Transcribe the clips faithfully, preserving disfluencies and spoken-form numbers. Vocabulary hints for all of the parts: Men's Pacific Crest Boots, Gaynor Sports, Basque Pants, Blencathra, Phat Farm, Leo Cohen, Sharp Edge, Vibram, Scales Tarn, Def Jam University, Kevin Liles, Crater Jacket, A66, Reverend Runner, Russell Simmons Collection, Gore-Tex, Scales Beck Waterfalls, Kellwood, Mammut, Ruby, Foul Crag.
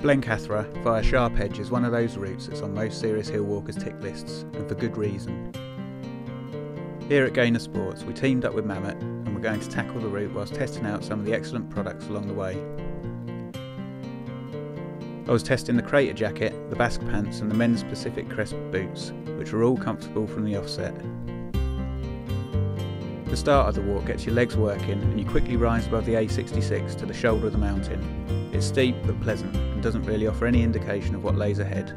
Blencathra via Sharp Edge is one of those routes that's on most serious hill walkers' tick lists, and for good reason. Here at Gaynor Sports we teamed up with Mammut and we're going to tackle the route whilst testing out some of the excellent products along the way. I was testing the Crater Jacket, the Basque Pants and the Men's Pacific Crest Boots, which are all comfortable from the offset. The start of the walk gets your legs working and you quickly rise above the A sixty-six to the shoulder of the mountain. It's steep but pleasant and doesn't really offer any indication of what lays ahead.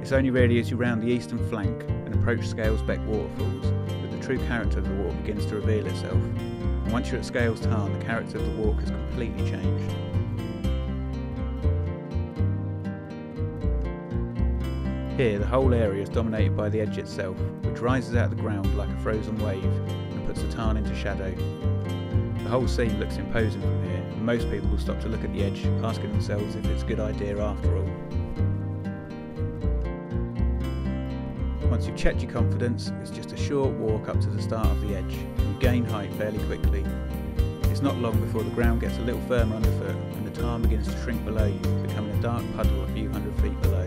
It's only really as you round the eastern flank and approach Scales Beck Waterfalls that the true character of the walk begins to reveal itself, and once you're at Scales Tarn the character of the walk has completely changed. Here the whole area is dominated by the edge itself, which rises out of the ground like a frozen wave and puts the tarn into shadow. The whole scene looks imposing from here, and most people will stop to look at the edge, asking themselves if it's a good idea after all. Once you've checked your confidence, it's just a short walk up to the start of the edge, and you gain height fairly quickly. It's not long before the ground gets a little firmer underfoot and the tarn begins to shrink below you, becoming a dark puddle a few hundred feet below.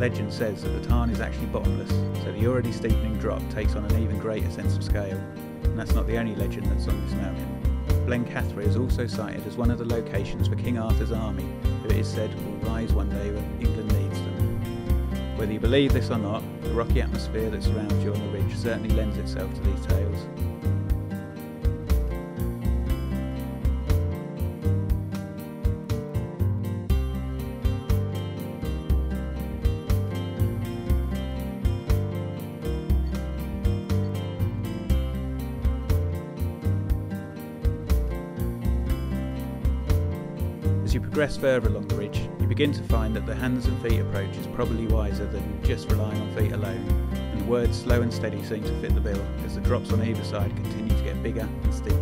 Legend says that the tarn is actually bottomless, so the already steepening drop takes on an even greater sense of scale. And that's not the only legend that's on this mountain. Blencathra is also cited as one of the locations for King Arthur's army, who it is said will rise one day when England needs them. Whether you believe this or not, the rocky atmosphere that surrounds you on the ridge certainly lends itself to these tales. As you progress further along the ridge, you begin to find that the hands and feet approach is probably wiser than just relying on feet alone, and the words slow and steady seem to fit the bill as the drops on either side continue to get bigger and steeper.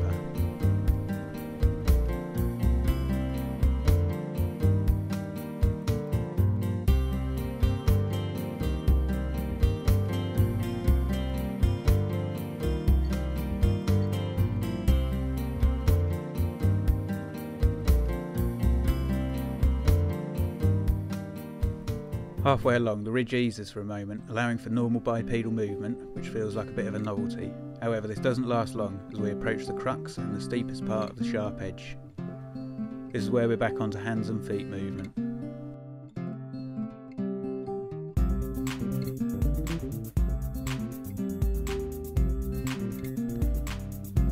Halfway along, the ridge eases for a moment, allowing for normal bipedal movement, which feels like a bit of a novelty. However, this doesn't last long as we approach the crux and the steepest part of the Sharp Edge. This is where we're back onto hands and feet movement.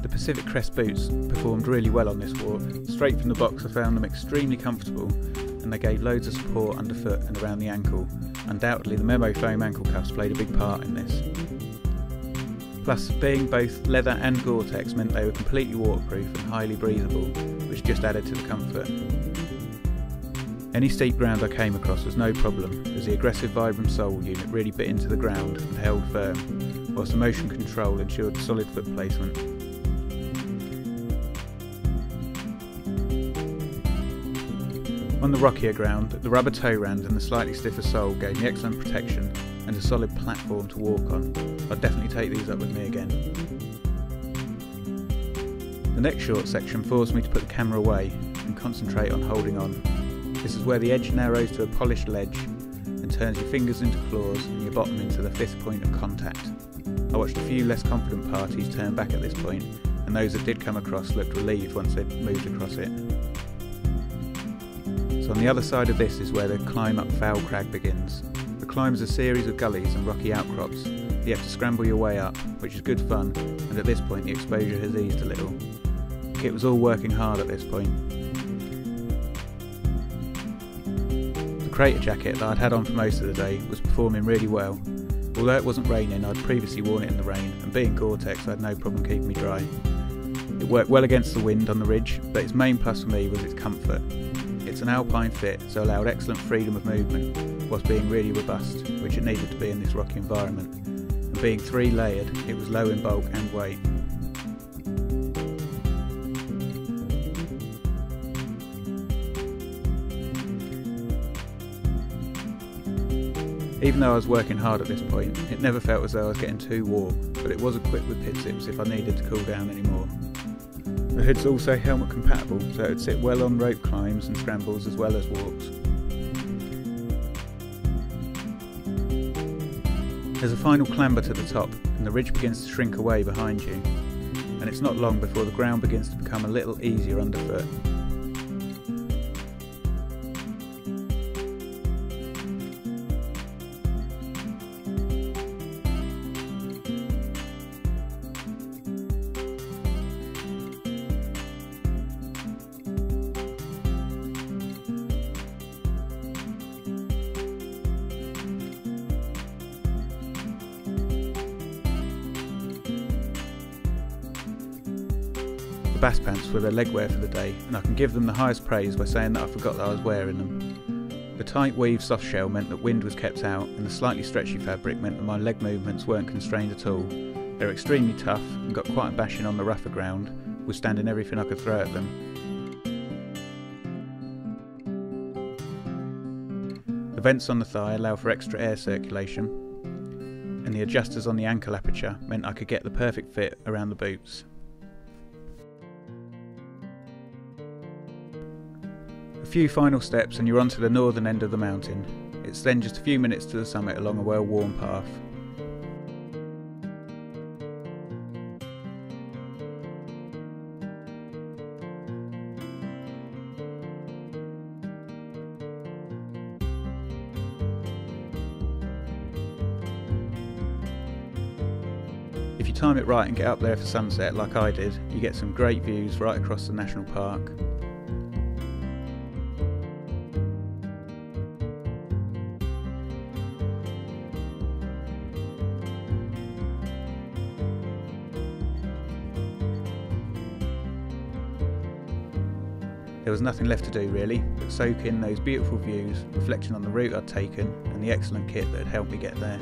The Pacific Crest boots performed really well on this walk. Straight from the box I found them extremely comfortable, and they gave loads of support underfoot and around the ankle. Undoubtedly the Memo foam ankle cuffs played a big part in this. Plus, being both leather and Gore-Tex meant they were completely waterproof and highly breathable, which just added to the comfort. Any steep ground I came across was no problem, as the aggressive Vibram sole unit really bit into the ground and held firm, whilst the motion control ensured solid foot placement. On the rockier ground, the rubber toe rand and the slightly stiffer sole gave me excellent protection and a solid platform to walk on. I'd definitely take these up with me again. The next short section forced me to put the camera away and concentrate on holding on. This is where the edge narrows to a polished ledge and turns your fingers into claws and your bottom into the fifth point of contact. I watched a few less confident parties turn back at this point, and those that did come across looked relieved once they'd moved across it. On the other side of this is where the climb up Foul Crag begins. The climb is a series of gullies and rocky outcrops. You have to scramble your way up, which is good fun, and at this point the exposure has eased a little. The kit was all working hard at this point. The Crater Jacket that I'd had on for most of the day was performing really well. Although it wasn't raining, I'd previously worn it in the rain, and being Gore-Tex I had no problem keeping me dry. It worked well against the wind on the ridge, but its main plus for me was its comfort. It's an alpine fit, so allowed excellent freedom of movement, whilst being really robust, which it needed to be in this rocky environment. And being three layered, it was low in bulk and weight. Even though I was working hard at this point, it never felt as though I was getting too warm, but it was equipped with pit zips if I needed to cool down anymore. The hood's also helmet compatible, so it would sit well on rope climbs and scrambles as well as walks. There's a final clamber to the top, and the ridge begins to shrink away behind you, and it's not long before the ground begins to become a little easier underfoot. Basque Pants were their legwear for the day, and I can give them the highest praise by saying that I forgot that I was wearing them. The tight weave soft shell meant that wind was kept out, and the slightly stretchy fabric meant that my leg movements weren't constrained at all. They were extremely tough and got quite a bashing on the rougher ground, withstanding everything I could throw at them. The vents on the thigh allow for extra air circulation, and the adjusters on the ankle aperture meant I could get the perfect fit around the boots. A few final steps and you're onto the northern end of the mountain. It's then just a few minutes to the summit along a well-worn path. If you time it right and get up there for sunset like I did, you get some great views right across the national park. There was nothing left to do really, but soak in those beautiful views, reflecting on the route I'd taken and the excellent kit that had helped me get there.